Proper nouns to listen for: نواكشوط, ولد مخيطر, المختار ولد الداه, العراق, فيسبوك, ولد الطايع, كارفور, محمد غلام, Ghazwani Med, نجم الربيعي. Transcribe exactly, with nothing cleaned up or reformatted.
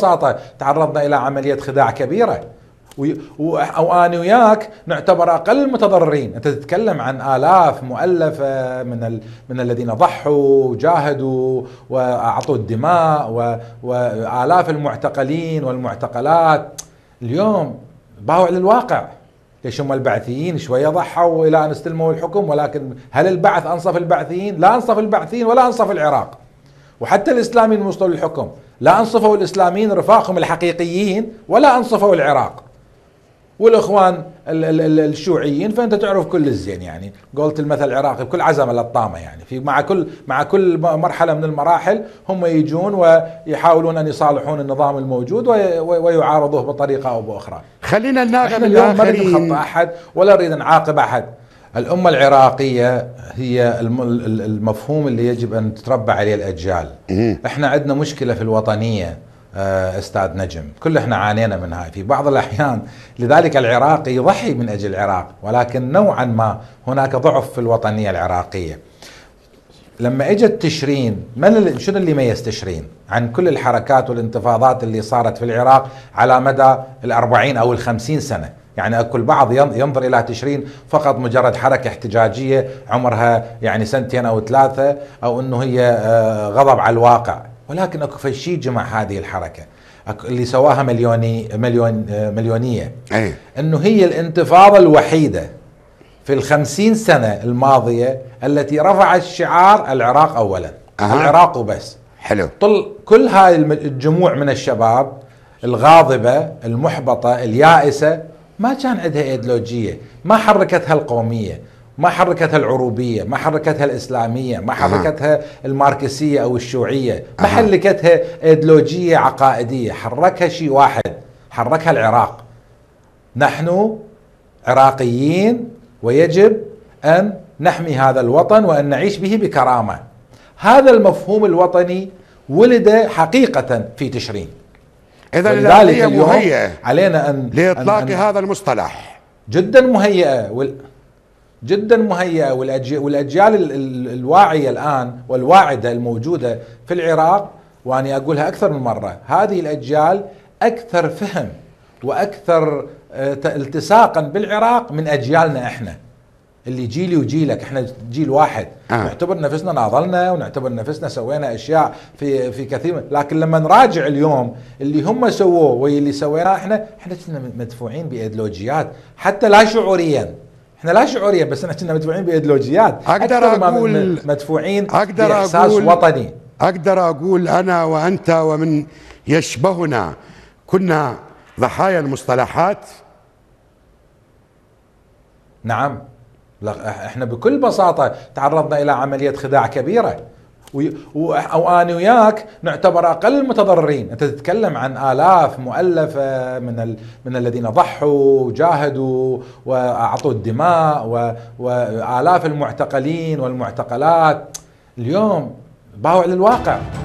ببساطة تعرضنا إلى عملية خداع كبيرة، وأنا وياك نعتبر أقل المتضررين. أنت تتكلم عن آلاف مؤلفة من ال... من الذين ضحوا وجاهدوا وأعطوا الدماء و... وآلاف المعتقلين والمعتقلات. اليوم باعوا على الواقع. ليش هم البعثيين شوية ضحوا إلى أن استلموا الحكم، ولكن هل البعث أنصف البعثيين؟ لا أنصف البعثيين ولا أنصف العراق. وحتى الإسلاميين وصلوا للحكم لا أنصفوا الإسلاميين رفاقهم الحقيقيين ولا أنصفوا العراق. والإخوان الشيوعيين فأنت تعرف كل الزين، يعني قلت المثل العراقي بكل عزمة للطامة، يعني في مع كل مع كل مرحلة من المراحل هم يجون ويحاولون أن يصالحون النظام الموجود ويعارضوه بطريقة أو بأخرى. خلينا ناخذ اليوم ما نريد نخطئ أحد ولا نريد نعاقب أحد. الأمة العراقية هي المفهوم اللي يجب أن تتربى عليه الأجيال. احنا عندنا مشكلة في الوطنية أستاذ نجم، كل احنا عانينا منها في بعض الأحيان، لذلك العراقي يضحي من أجل العراق، ولكن نوعا ما هناك ضعف في الوطنية العراقية. لما اجت تشرين، من شنو اللي يميز تشرين عن كل الحركات والانتفاضات اللي صارت في العراق على مدى الأربعين أو الخمسين سنة؟ يعني أكل بعض ينظر إلى تشرين فقط مجرد حركة احتجاجية عمرها يعني سنتين أو ثلاثة، أو أنه هي غضب على الواقع، ولكن اكو فشي جمع هذه الحركه اللي سواها مليوني مليون مليونيه أي. انه هي الانتفاضه الوحيده في الخمسين سنه الماضيه التي رفعت شعار العراق اولا. أه. العراق وبس. حلو. طل كل هاي الجموع من الشباب الغاضبه المحبطه اليائسه ما كان عندها ايديولوجيه، ما حركتها القوميه، ما حركتها العروبية، ما حركتها الإسلامية، ما حركتها الماركسية أو الشيوعية، ما حركتها إيديولوجية عقائدية، حركها شيء واحد، حركها العراق. نحن عراقيين ويجب أن نحمي هذا الوطن وأن نعيش به بكرامة. هذا المفهوم الوطني ولد حقيقة في تشرين. إذا لذلك اليوم علينا أن لإطلاق أن هذا المصطلح جدا مهيئة وال جدا مهيئة، والأجيال الواعية الآن والواعدة الموجودة في العراق، وأنا أقولها أكثر من مرة، هذه الأجيال أكثر فهم وأكثر التصاقا بالعراق من أجيالنا إحنا، اللي جيلي وجيلك، إحنا جيل واحد. آه. نعتبر نفسنا ناضلنا ونعتبر نفسنا سوينا أشياء في في كثير، لكن لما نراجع اليوم اللي هم سووه واللي سويناه إحنا، إحنا كنا مدفوعين بإيديولوجيات حتى لا شعوريا. احنا لا شعوريا، بس احنا كنا مدفوعين بايديولوجيات اقدر اقول مدفوعين باحساس وطني. اقدر اقول انا وانت ومن يشبهنا كنا ضحايا المصطلحات. نعم، احنا بكل بساطه تعرضنا الى عمليه خداع كبيره، وأنا وياك نعتبر أقل المتضررين. أنت تتكلم عن آلاف مؤلفة من ال... من الذين ضحوا وجاهدوا وأعطوا الدماء و... وآلاف المعتقلين والمعتقلات. اليوم باعوا على الواقع.